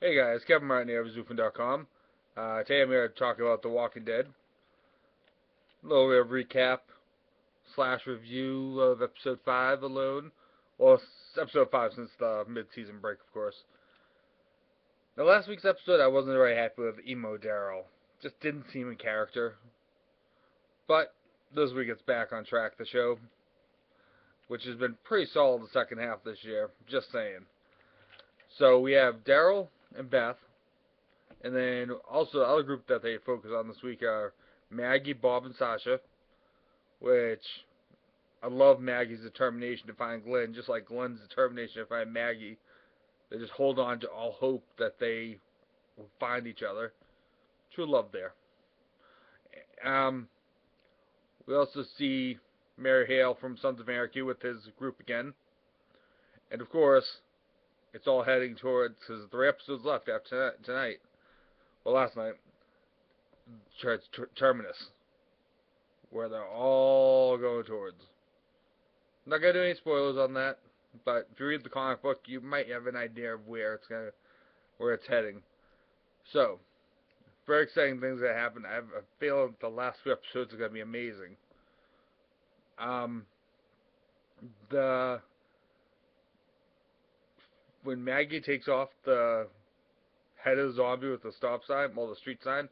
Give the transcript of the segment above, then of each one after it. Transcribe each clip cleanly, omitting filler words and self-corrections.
Hey guys, Kevin Martin here with Zoofin.com. Today I'm here to talk about The Walking Dead. A little bit of recap slash review of episode 5 alone. Well, episode 5 since the mid-season break, of course. Now, last week's episode I wasn't very happy with emo Daryl. Just didn't seem in character. But this week it's back on track, the show, which has been pretty solid the second half this year, just saying. So we have Daryl and Beth, and then also the other group that they focus on this week are Maggie, Bob, and Sasha, which I love Maggie's determination to find Glenn, just like Glenn's determination to find Maggie. They just hold on to all hope that they will find each other. True love there. We also see Mary Hale from Sons of Anarchy with his group again, and of course it's all heading towards, because 3 episodes left after tonight. Well, last night. Terminus. Where they're all going towards. I'm not going to do any spoilers on that. But if you read the comic book, you might have an idea of where it's heading. So, very exciting things that happen. I have a feeling the last 2 episodes are going to be amazing. When Maggie takes off the head of the zombie with the stop sign, well, the street sign,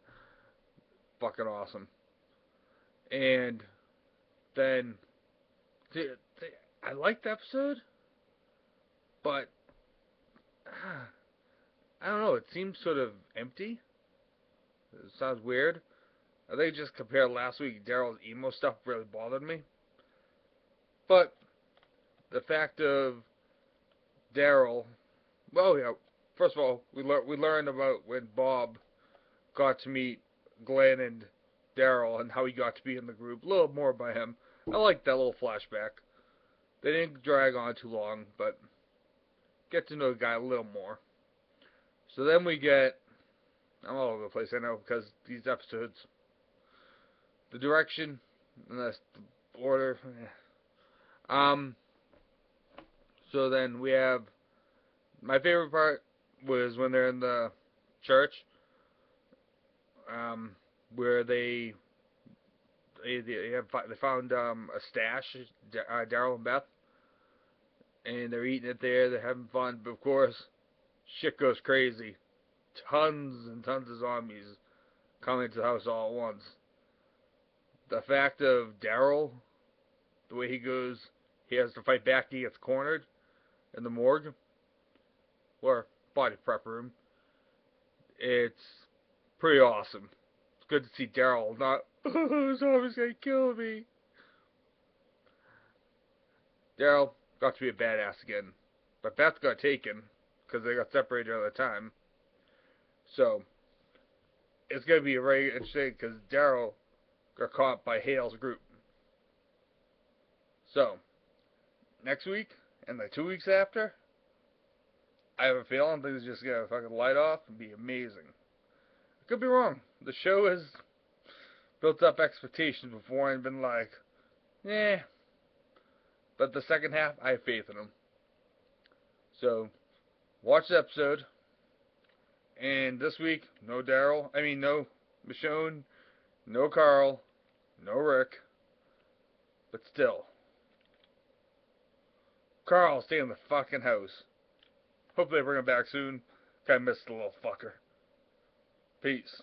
fucking awesome. And then, I liked the episode, but I don't know, it seems sort of empty. It sounds weird. I think just compared last week, Daryl's emo stuff really bothered me. But the fact of Daryl, well, yeah. First of all, we learned about when Bob got to meet Glenn and Daryl and how he got to be in the group. A little more by him. I like that little flashback. They didn't drag on too long, but get to know the guy a little more. So then we get, I'm all over the place, I know, because these episodes, the direction, and that's the order. So then we have, my favorite part was when they're in the church, where they found a stash, Daryl and Beth, and they're eating it there, they're having fun, but of course, shit goes crazy. Tons and tons of zombies coming to the house all at once. The fact of Daryl, the way he goes, he has to fight back, he gets cornered in the morgue, or body prep room. It's pretty awesome. It's good to see Daryl not, oh, zombies gonna kill me. Daryl got to be a badass again, but Beth got taken, because they got separated all the time. So, it's gonna be very interesting, because Daryl got caught by Hale's group. So, next week, and the 2 weeks after, I have a feeling things are just going to fucking light off and be amazing. I could be wrong. The show has built up expectations before and been like, eh. But the second half, I have faith in them. So, watch the episode. And this week, no Daryl. I mean, no Michonne, no Carl, no Rick. But still. Carl, stay in the fucking house. Hopefully they bring him back soon. Kinda missed the little fucker. Peace.